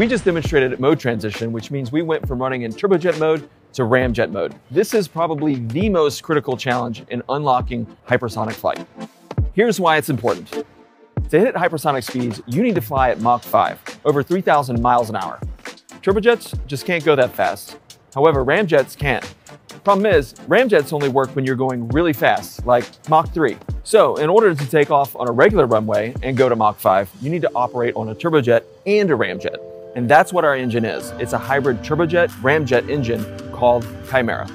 We just demonstrated a mode transition, which means we went from running in turbojet mode to ramjet mode. This is probably the most critical challenge in unlocking hypersonic flight. Here's why it's important. To hit hypersonic speeds, you need to fly at Mach 5, over 3,000 miles an hour. Turbojets just can't go that fast. However, ramjets can. Problem is, ramjets only work when you're going really fast, like Mach 3. So in order to take off on a regular runway and go to Mach 5, you need to operate on a turbojet and a ramjet. And that's what our engine is. It's a hybrid turbojet ramjet engine called Chimera.